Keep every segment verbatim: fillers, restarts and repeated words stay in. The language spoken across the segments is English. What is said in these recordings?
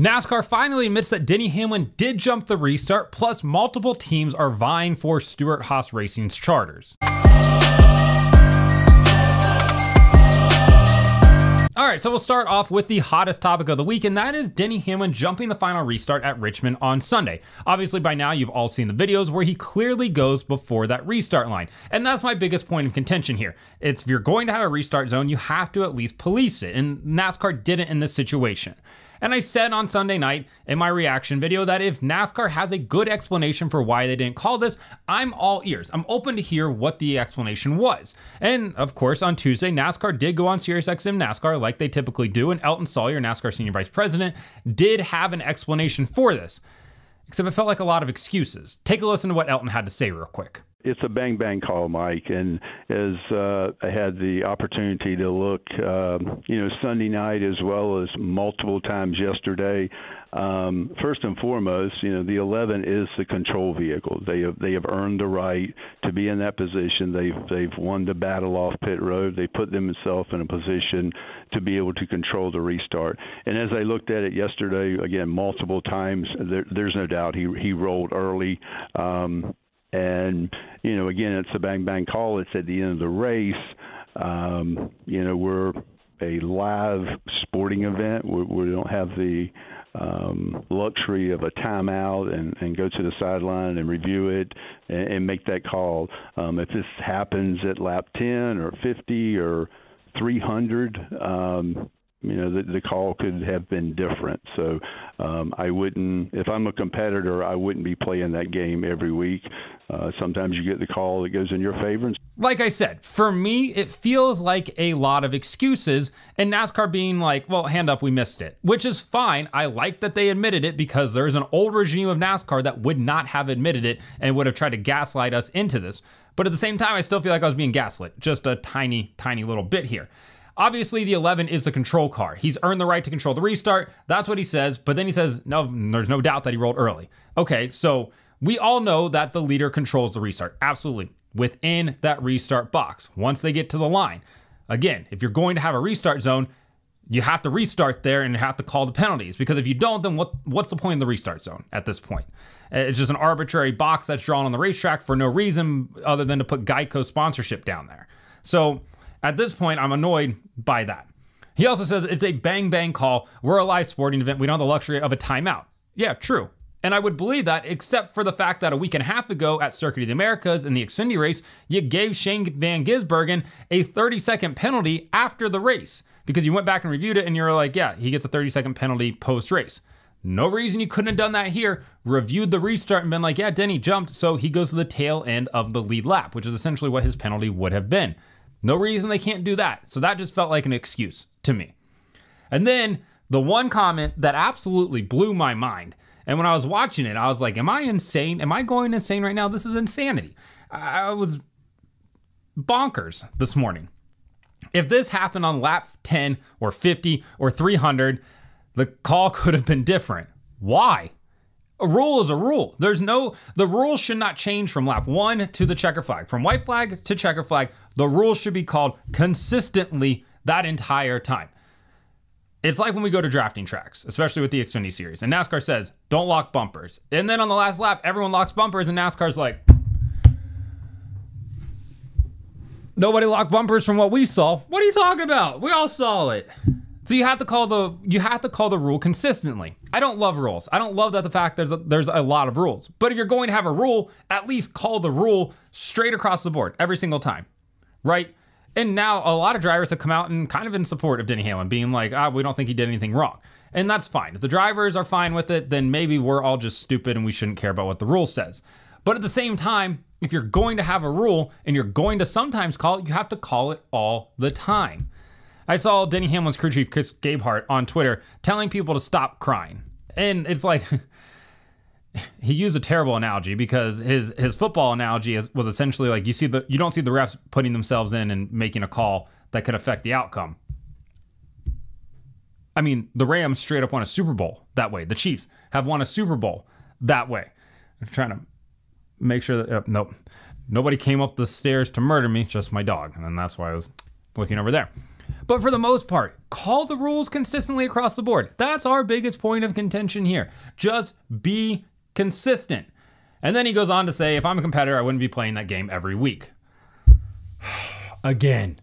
NASCAR finally admits that Denny Hamlin did jump the restart, plus multiple teams are vying for Stewart Haas Racing's charters. All right, so we'll start off with the hottest topic of the week, and that is Denny Hamlin jumping the final restart at Richmond on Sunday. Obviously, by now, you've all seen the videos where he clearly goes before that restart line, and that's my biggest point of contention here. It's if you're going to have a restart zone, you have to at least police it, and NASCAR didn't in this situation. And I said on Sunday night in my reaction video that if NASCAR has a good explanation for why they didn't call this, I'm all ears. I'm open to hear what the explanation was. And of course, on Tuesday, NASCAR did go on SiriusXM NASCAR like they typically do, and Elton Sawyer, NASCAR Senior Vice President, did have an explanation for this, except it felt like a lot of excuses. Take a listen to what Elton had to say real quick. It's a bang bang call, Mike, and as uh, I had the opportunity to look, uh, you know, Sunday night as well as multiple times yesterday. Um, first and foremost, you know, the eleven is the control vehicle. They have they have earned the right to be in that position. They've they've won the battle off pit road. They put themselves in a position to be able to control the restart. And as I looked at it yesterday, again, multiple times, there, there's no doubt he he rolled early. Um, And, you know, again, it's a bang, bang call. It's at the end of the race. Um, you know, we're a live sporting event. We, we don't have the um, luxury of a timeout and, and go to the sideline and review it and, and make that call. Um, if this happens at lap ten or fifty or three hundred, um, you know, the, the call could have been different. So um, I wouldn't, if I'm a competitor, I wouldn't be playing that game every week. Uh, sometimes you get the call that goes in your favor. Like I said, for me, it feels like a lot of excuses and NASCAR being like, well, hand up, we missed it, which is fine. I like that they admitted it because there's an old regime of NASCAR that would not have admitted it and would have tried to gaslight us into this. But at the same time, I still feel like I was being gaslit just a tiny, tiny little bit here. Obviously, the eleven is the control car. He's earned the right to control the restart. That's what he says. But then he says, no, there's no doubt that he rolled early. Okay, so we all know that the leader controls the restart. Absolutely. Within that restart box, once they get to the line. Again, if you're going to have a restart zone, you have to restart there and you have to call the penalties. Because if you don't, then what, what's the point of the restart zone at this point? It's just an arbitrary box that's drawn on the racetrack for no reason other than to put Geico sponsorship down there. So at this point, I'm annoyed by that. He also says it's a bang bang call. We're a live sporting event. We don't have the luxury of a timeout. Yeah, true. And I would believe that, except for the fact that a week and a half ago at Circuit of the Americas in the Xfinity race, you gave Shane Van Gisbergen a thirty second penalty after the race because you went back and reviewed it and you were like, yeah, he gets a thirty second penalty post race. No reason you couldn't have done that here, reviewed the restart and been like, yeah, Denny jumped. So he goes to the tail end of the lead lap, which is essentially what his penalty would have been. No reason they can't do that. So that just felt like an excuse to me. And then the one comment that absolutely blew my mind. And when I was watching it, I was like, am I insane? Am I going insane right now? This is insanity. I was bonkers this morning. If this happened on lap ten or fifty or three hundred, the call could have been different. Why? A rule is a rule. There's no, the rules should not change from lap one to the checker flag. From white flag to checker flag, the rules should be called consistently that entire time. It's like when we go to drafting tracks, especially with the Xfinity series, and NASCAR says, don't lock bumpers. And then on the last lap, everyone locks bumpers and NASCAR's like, nobody locked bumpers from what we saw. What are you talking about? We all saw it. So you have to call the you have to call the rule consistently. I don't love rules. I don't love that the fact there's a, there's a lot of rules. But if you're going to have a rule, at least call the rule straight across the board every single time, right? And now a lot of drivers have come out and kind of in support of Denny Hamlin, being like, ah, we don't think he did anything wrong, and that's fine. If the drivers are fine with it, then maybe we're all just stupid and we shouldn't care about what the rule says. But at the same time, if you're going to have a rule and you're going to sometimes call it, you have to call it all the time. I saw Denny Hamlin's crew chief, Chris Gabehart, on Twitter telling people to stop crying. And it's like, he used a terrible analogy because his his football analogy is, was essentially like, you see the you don't see the refs putting themselves in and making a call that could affect the outcome. I mean, the Rams straight up won a Super Bowl that way. The Chiefs have won a Super Bowl that way. I'm trying to make sure that, uh, nope. Nobody came up the stairs to murder me, just my dog. And then that's why I was looking over there. But for the most part, call the rules consistently across the board. That's our biggest point of contention here. Just be consistent. And then he goes on to say, if I'm a competitor, I wouldn't be playing that game every week. Again,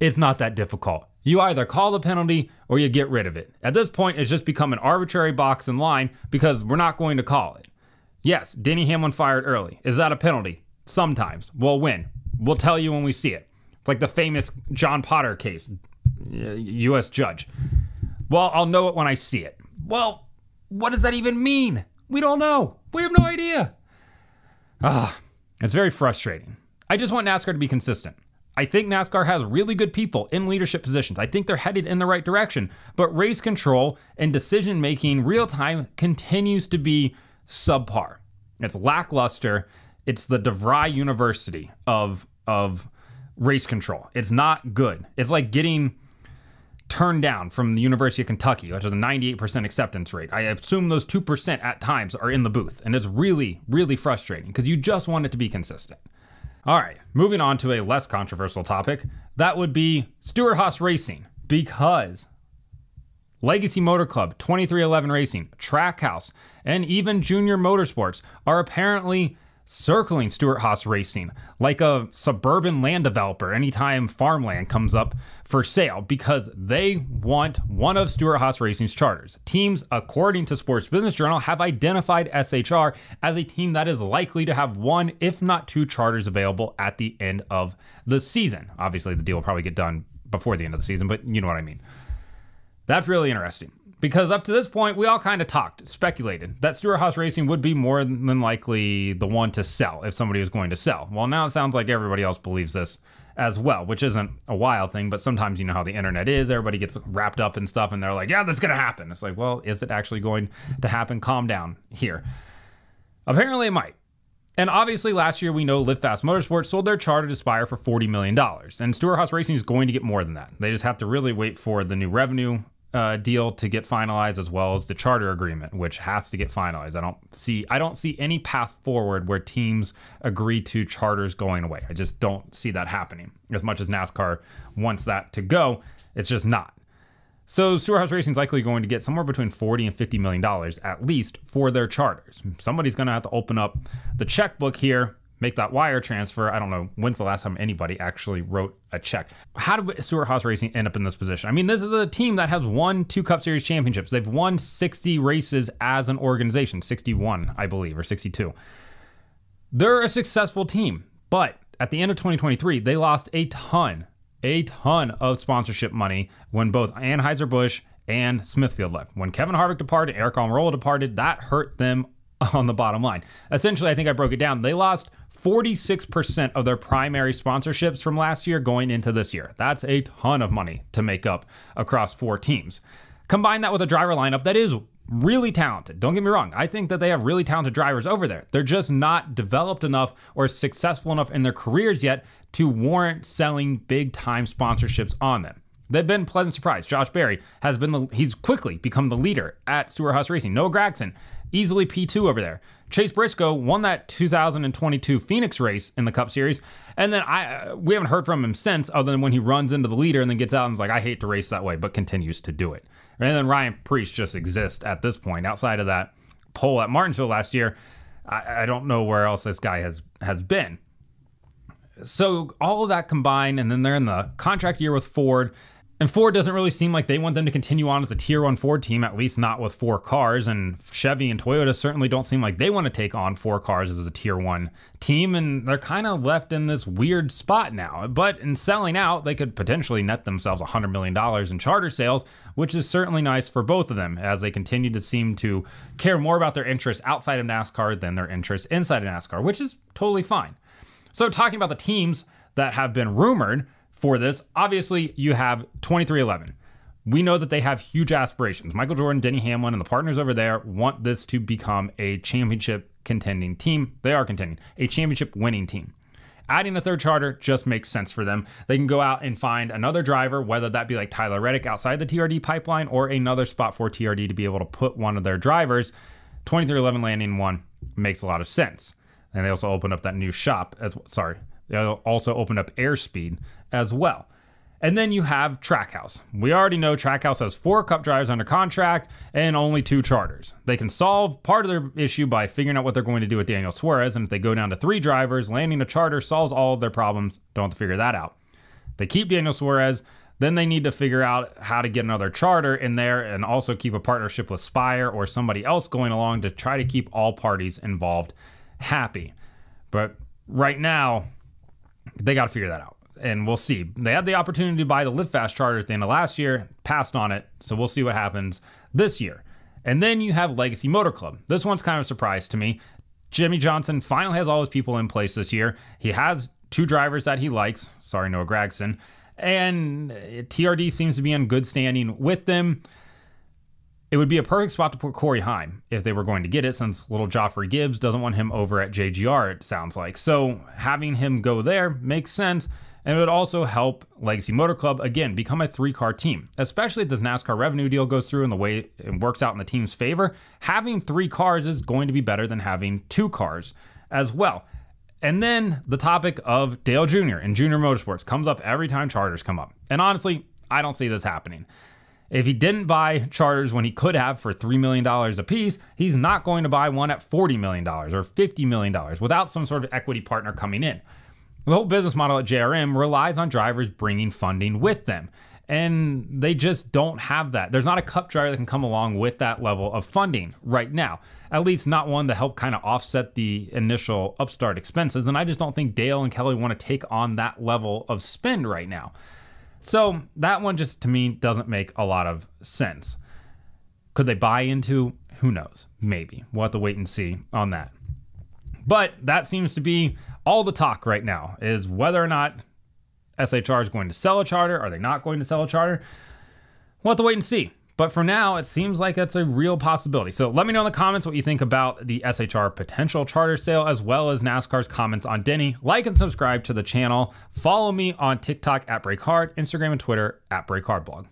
it's not that difficult. You either call the penalty or you get rid of it. At this point, it's just become an arbitrary box and line because we're not going to call it. Yes, Denny Hamlin fired early. Is that a penalty? Sometimes. Well, when? We'll tell you when we see it. It's like the famous John Potter case, U S judge. Well, I'll know it when I see it. Well, what does that even mean? We don't know. We have no idea. Ah, it's very frustrating. I just want NASCAR to be consistent. I think NASCAR has really good people in leadership positions. I think they're headed in the right direction, but race control and decision-making real time continues to be subpar. It's lackluster. It's the DeVry University of, of race control. It's not good. It's like getting turned down from the University of Kentucky, which is a ninety-eight percent acceptance rate. I assume those two percent at times are in the booth, and it's really, really frustrating because you just want it to be consistent. All right, moving on to a less controversial topic. That would be Stewart Haas Racing, because Legacy Motor Club, twenty-three eleven Racing, Trackhouse, and even Junior Motorsports are apparently circling Stewart Haas Racing like a suburban land developer anytime farmland comes up for sale, because they want one of Stewart Haas Racing's charters. Teams, according to Sports Business Journal, have identified S H R as a team that is likely to have one, if not two, charters available at the end of the season. Obviously, the deal will probably get done before the end of the season, but you know what I mean. That's really interesting, because up to this point, we all kind of talked, speculated, that Stewart Haas Racing would be more than likely the one to sell if somebody was going to sell. Well, now it sounds like everybody else believes this as well, which isn't a wild thing, but sometimes you know how the internet is. Everybody gets wrapped up in stuff, and they're like, yeah, that's going to happen. It's like, well, is it actually going to happen? Calm down here. Apparently, it might. And obviously, last year, we know Live Fast Motorsports sold their charter to Spire for forty million dollars, and Stewart Haas Racing is going to get more than that. They just have to really wait for the new revenue Uh, deal to get finalized, as well as the charter agreement, which has to get finalized. I don't see I don't see any path forward where teams agree to charters going away. I just don't see that happening. As much as NASCAR wants that to go, it's just not. So Stewart Haas Racing is likely going to get somewhere between forty and fifty million dollars at least for their charters. Somebody's going to have to open up the checkbook here, make that wire transfer. I don't know when's the last time anybody actually wrote a check. How did Stewart Haas Racing end up in this position? I mean, this is a team that has won two Cup Series championships. They've won sixty races as an organization, sixty-one, I believe, or sixty-two. They're a successful team, but at the end of twenty twenty-three, they lost a ton, a ton of sponsorship money when both Anheuser-Busch and Smithfield left. When Kevin Harvick departed, Eric Almirola departed, that hurt them on the bottom line. Essentially, I think I broke it down. They lost forty-six percent of their primary sponsorships from last year going into this year. That's a ton of money to make up across four teams. Combine that with a driver lineup that is really talented. Don't get me wrong. I think that they have really talented drivers over there. They're just not developed enough or successful enough in their careers yet to warrant selling big time sponsorships on them. They've been a pleasant surprise. Josh Berry has been the, he's quickly become the leader at Stewart Haas Racing. Noah Gragson, easily P two over there. Chase Briscoe won that two thousand twenty-two Phoenix race in the Cup Series, and then I we haven't heard from him since, other than when he runs into the leader and then gets out and is like, I hate to race that way, but continues to do it. And then Ryan Preece just exists at this point. Outside of that pole at Martinsville last year, I, I don't know where else this guy has, has been. So all of that combined, and then they're in the contract year with Ford, and Ford doesn't really seem like they want them to continue on as a tier one Ford team, at least not with four cars. And Chevy and Toyota certainly don't seem like they want to take on four cars as a tier one team. And they're kind of left in this weird spot now. But in selling out, they could potentially net themselves one hundred million dollars in charter sales, which is certainly nice for both of them as they continue to seem to care more about their interests outside of NASCAR than their interests inside of NASCAR, which is totally fine. So talking about the teams that have been rumored for this, obviously you have twenty-three eleven. We know that they have huge aspirations. Michael Jordan, Denny Hamlin, and the partners over there want this to become a championship contending team. They are contending, a championship winning team. Adding a third charter just makes sense for them. They can go out and find another driver, whether that be like Tyler Reddick outside the T R D pipeline or another spot for T R D to be able to put one of their drivers. twenty-three eleven landing one makes a lot of sense. And they also opened up that new shop as well. Sorry, they also opened up Airspeed as well. And then you have Trackhouse. We already know Trackhouse has four cup drivers under contract and only two charters. They can solve part of their issue by figuring out what they're going to do with Daniel Suarez, and if they go down to three drivers, landing a charter solves all of their problems. Don't have to figure that out. They keep Daniel Suarez, then they need to figure out how to get another charter in there and also keep a partnership with Spire or somebody else going along to try to keep all parties involved happy. But right now, they got to figure that out. And we'll see. They had the opportunity to buy the Live Fast charter at the end of last year, passed on it. So we'll see what happens this year. And then you have Legacy Motor Club. This one's kind of a surprise to me. Jimmy Johnson finally has all his people in place this year. He has two drivers that he likes. Sorry, Noah Gragson. And T R D seems to be in good standing with them. It would be a perfect spot to put Corey Heim if they were going to get it, since little Joffrey Gibbs doesn't want him over at J G R, it sounds like. So having him go there makes sense. And it would also help Legacy Motor Club, again, become a three-car team, especially if this NASCAR revenue deal goes through and the way it works out in the team's favor. Having three cars is going to be better than having two cars as well. And then the topic of Dale Junior and Junior Motorsports comes up every time charters come up. And honestly, I don't see this happening. If he didn't buy charters when he could have for three million dollars a piece, he's not going to buy one at forty million dollars or fifty million dollars without some sort of equity partner coming in. The whole business model at J R M relies on drivers bringing funding with them, and they just don't have that. There's not a cup driver that can come along with that level of funding right now, at least not one to help kind of offset the initial upstart expenses. And I just don't think Dale and Kelly want to take on that level of spend right now. So that one just, to me, doesn't make a lot of sense. Could they buy into? Who knows? Maybe. We'll have to wait and see on that. But that seems to be all the talk right now, is whether or not S H R is going to sell a charter. Are they not going to sell a charter? We'll have to wait and see. But for now, it seems like that's a real possibility. So let me know in the comments what you think about the S H R potential charter sale, as well as NASCAR's comments on Denny. Like and subscribe to the channel. Follow me on TikTok at BrakeHard, Instagram and Twitter at BrakeHardBlog.